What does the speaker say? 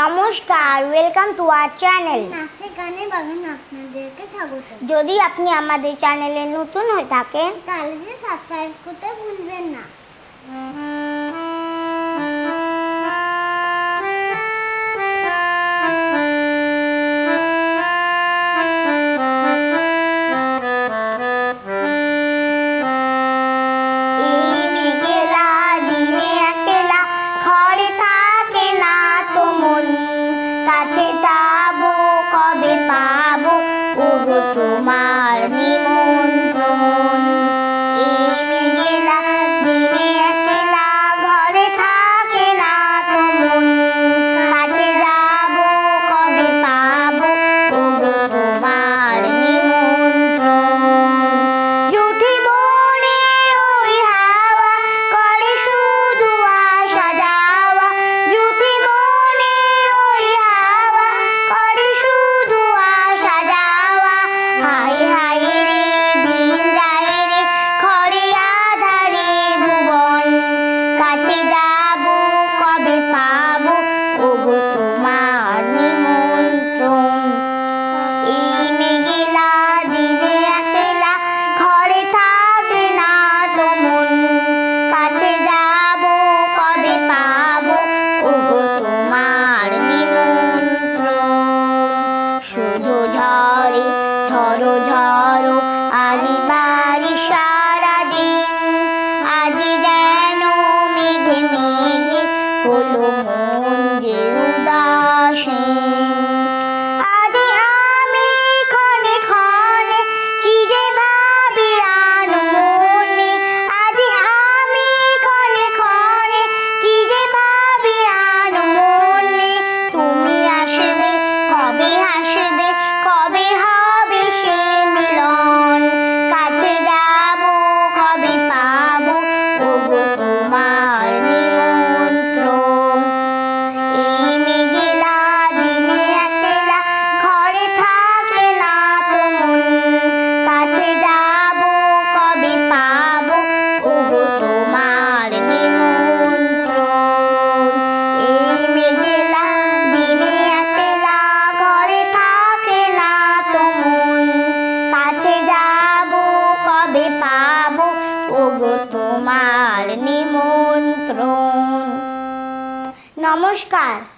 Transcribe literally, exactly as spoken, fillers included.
নমস্কার, welcome to our channel. নাচে গানে বাগানে আপনাদেরকে স্বাগত। যদি আপনি আমাদের চ্যানেলে নতুন হয়ে থাকেন তাহলে সাবস্ক্রাইব করতে ভুলবেন না। তোমার নিমন্ত্রণ, এই মেঘলা দিনে একলা ঘরে থাকে না তো মন, কাছে যাব কবে পাবো তোমার নিমন্ত্রণ। জুঠি বনে ওই হাওয়া করে শুধু আসা যাওয়া, জুঠি বনে ওই হাওয়া করে শুধু আসা যাওয়া। ঝড়ো ঝড়ো আজি বাড়ি সারা দিন, আজি যেন মেঘে মেঘে হলো মন যে উদাসীন। আজি আমি ক্ষণে ক্ষণে কি যে ভাবি আন মনে, আজি আমি ক্ষণে ক্ষণে কি যে ভাবি আন মনে। তুমি আসবে কবে আসবে, কবে হবে সে মিলন, কাছে যাব কবে পাবো ওগো তোমার নিমন্ত্রণ। এই মেঘলা দিনে একলা ঘরে থাকে না তো মন, কাছে যাব কবে পাবো ওগো তোমার নিমন্ত্রণ। এই মেঘলা দিনে একলা ঘরে থাকে না তো মন, কাছে যাব কবে পাবো ওগো তোমার নিমন্ত্রণ। নমস্কার।